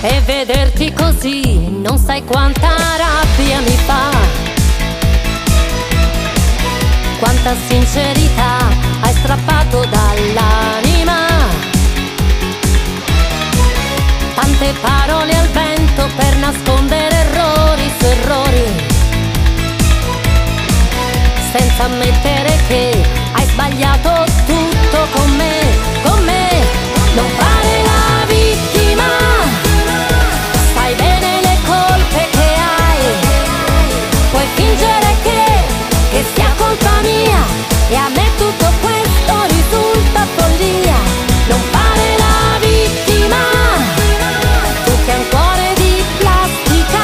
E vederti così non sai quanta rabbia mi fa, quanta sincerità hai strappato dall'anima, tante parole al vento per nascondere errori su errori, senza ammettere che hai sbagliato tutto con me, con me. Non fare la vittima, sai bene le colpe che hai, puoi fingere che sia colpa mia, e a me tutto questo risulta follia. Non fare la vittima, tu che hai un cuore di plastica,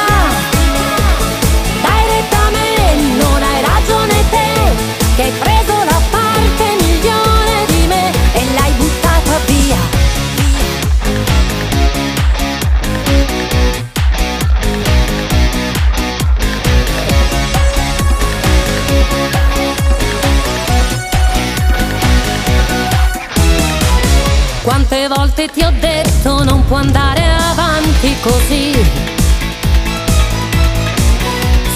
dai retta a me, non hai ragione te, che hai preso la parte migliore di me e l'hai buttata via. Quante volte ti ho detto non può andare avanti così,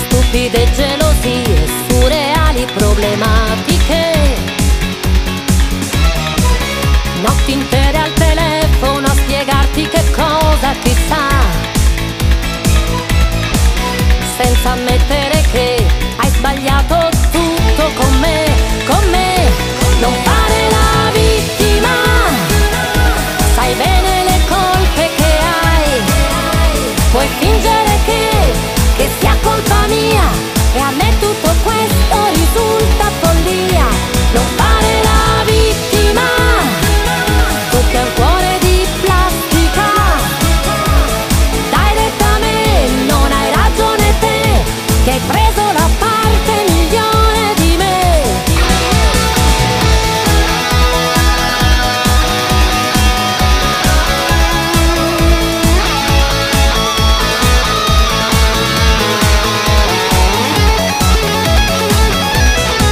stupide gelosie, surreali problematiche, notti intere al telefono a spiegarti che cosa ti sta, senza ammettere che hai sbagliato tutto con me, con me. Non fare la vittima, sai bene le colpe che hai, puoi fingere che sia colpa mia, e a me tutto questo risulta follia. Non fare la vittima, tu che hai un cuore di plastica, dai retta a me, non hai ragione te, che hai preso la parte migliore di me.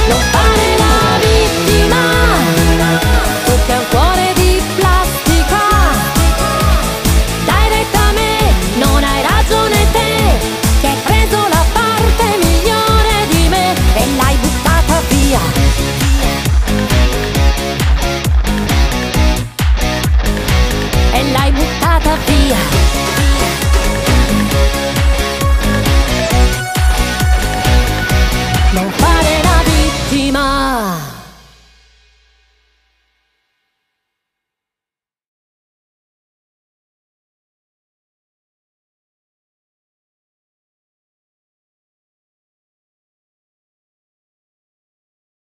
Non fare la vittima, tu che hai un cuore di plastica, dai retta a me, non hai ragione te, che hai preso la parte migliore di me e l'hai buttata via. E l'hai buttata via.